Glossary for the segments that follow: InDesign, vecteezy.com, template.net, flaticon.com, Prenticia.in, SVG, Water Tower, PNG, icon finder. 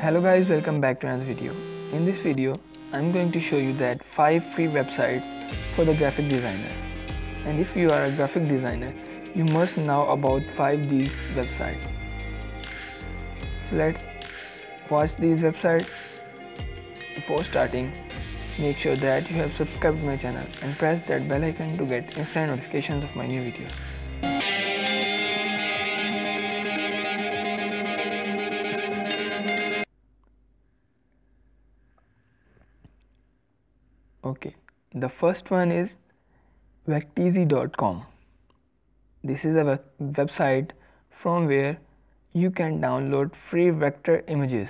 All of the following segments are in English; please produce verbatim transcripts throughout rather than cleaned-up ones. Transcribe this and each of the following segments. Hello guys, welcome back to another video. In this video, I'm going to show you that five free websites for the graphic designer. And if you are a graphic designer, you must know about five these websites. So let's watch these websites. Before starting, make sure that you have subscribed my channel and press that bell icon to get instant notifications of my new videos. Okay, the first one is vecteezy dot com. This is a web website from where you can download free vector images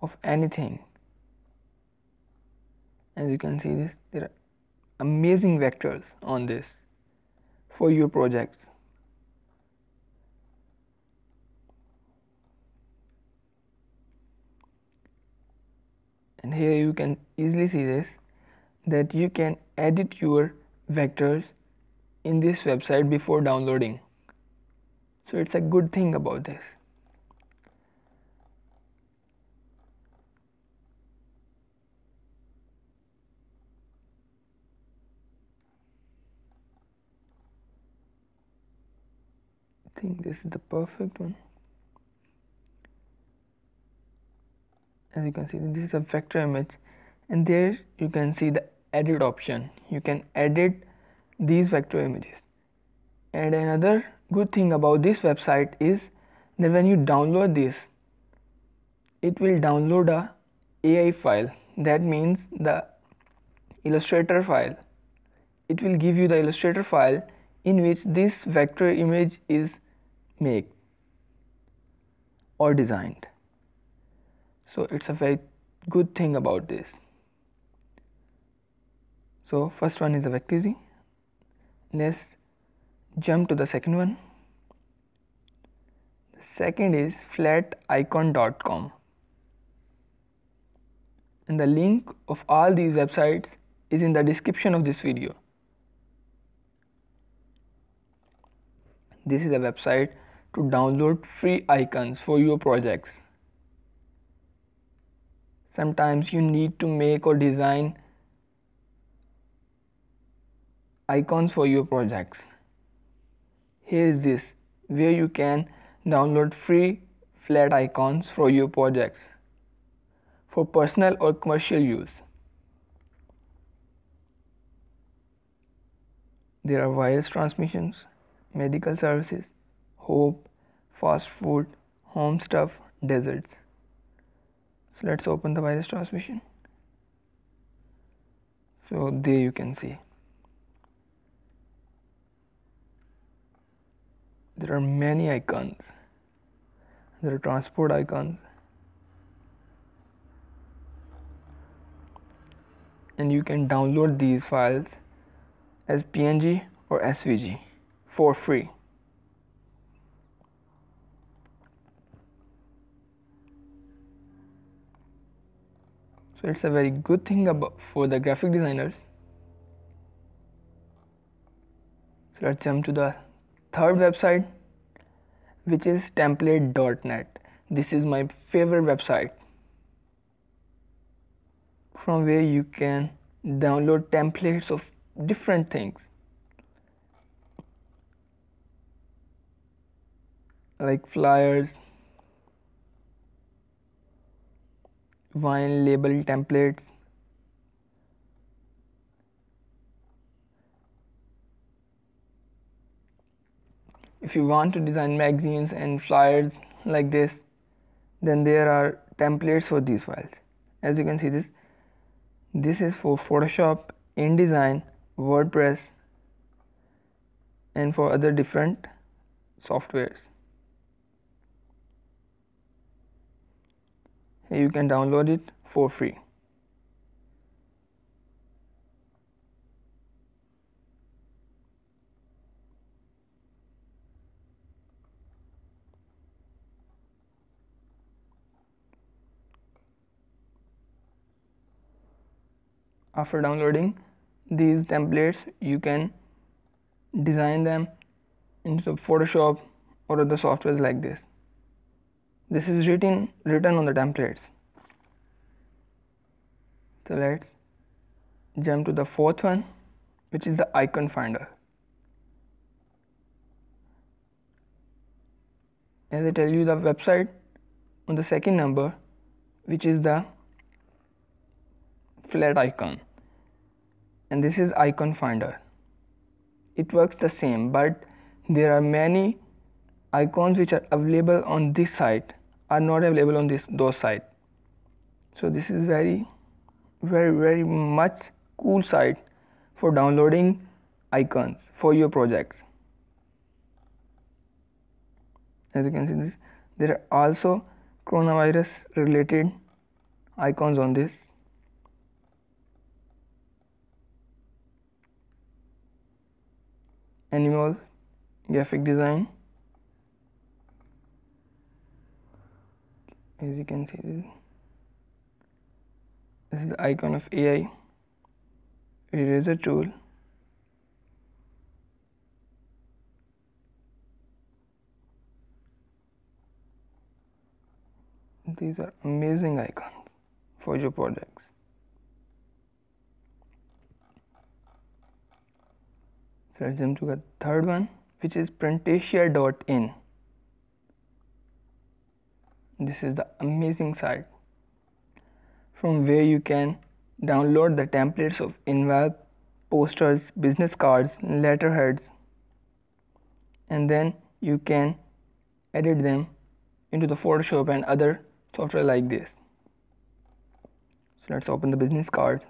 of anything. As you can see, this there are amazing vectors on this for your projects. And here you can easily see this, that you can edit your vectors in this website before downloading. So it's a good thing about this. I think this is the perfect one. As you can see, this is a vector image, and there you can see the edit option. You can edit these vector images. And another good thing about this website is that when you download this, it will download a A I file. That means the Illustrator file. It will give you the Illustrator file in which this vector image is made or designed. So it's a very good thing about this. So first one is the Vecteezy. Let's jump to the second one. The second is flaticon dot com. And the link of all these websites is in the description of this video. This is a website to download free icons for your projects. Sometimes you need to make or design icons for your projects. Here is this, where you can download free flat icons for your projects for personal or commercial use. There are wireless transmissions, medical services, hope, fast food, home stuff, deserts. So let's open the virus transmission. So there you can see there are many icons. There are transport icons, and you can download these files as P N G or S V G for free. So it's a very good thing about for the graphic designers. So let's jump to the third website, which is template dot net. This is my favorite website, from where you can download templates of different things, like flyers, wine label templates, if you want to design magazines and flyers like this, then there are templates for these files. As you can see, this this is for Photoshop, InDesign, WordPress, and for other different softwares. You can download it for free. After downloading these templates, you can design them into Photoshop or other softwares like this. This is written written on the templates. So let's jump to the fourth one, which is the icon finder. As I tell you, the website on the second number, which is the flat icon, and this is icon finder. It works the same, but there are many icons which are available on this site are not available on this those site. So this is very very very much cool site for downloading icons for your projects. As you can see, this there are also coronavirus related icons on this. Animal, graphic design. As you can see, this, this is the icon of A I, eraser tool, these are amazing icons for your projects. So let's jump to the third one, which is Prenticia dot in. This is the amazing site from where you can download the templates of envelope, posters, business cards, letterheads, and then you can edit them into the Photoshop and other software like this. So let's open the business card.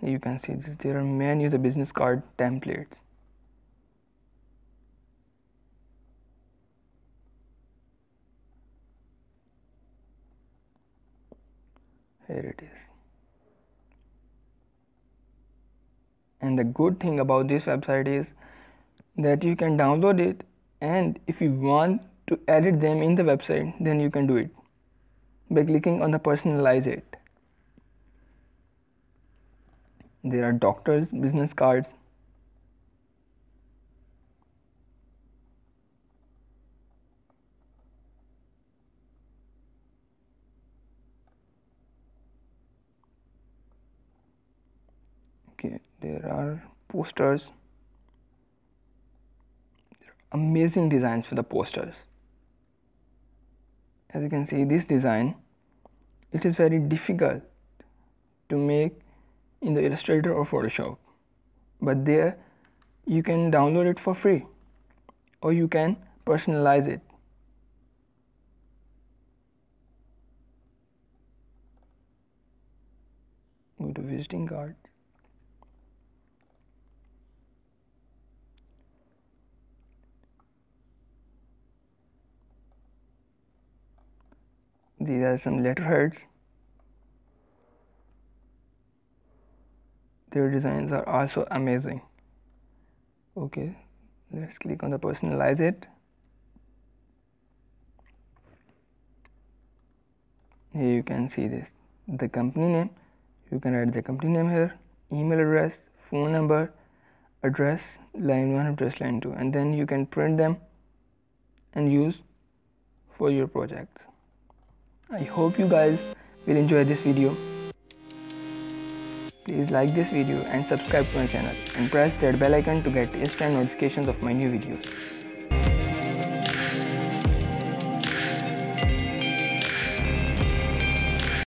Here you can see this, there are many of the business card templates. Here it is. And the good thing about this website is that you can download it, and if you want to edit them in the website, then you can do it by clicking on the personalize it. There are doctors, business cards, okay, there are posters. There are amazing designs for the posters. As you can see, this design, it is very difficult to make in the Illustrator or Photoshop, but there you can download it for free, or you can personalize it. Go to visiting cards. These are some letterheads. Their designs are also amazing. Okay, let's click on the personalize it. Here you can see this, the company name. You can add the company name here, email address, phone number, address, line one, address line two, and then you can print them and use for your projects. I hope you guys will enjoy this video. Please like this video and subscribe to my channel and press that bell icon to get instant notifications of my new videos.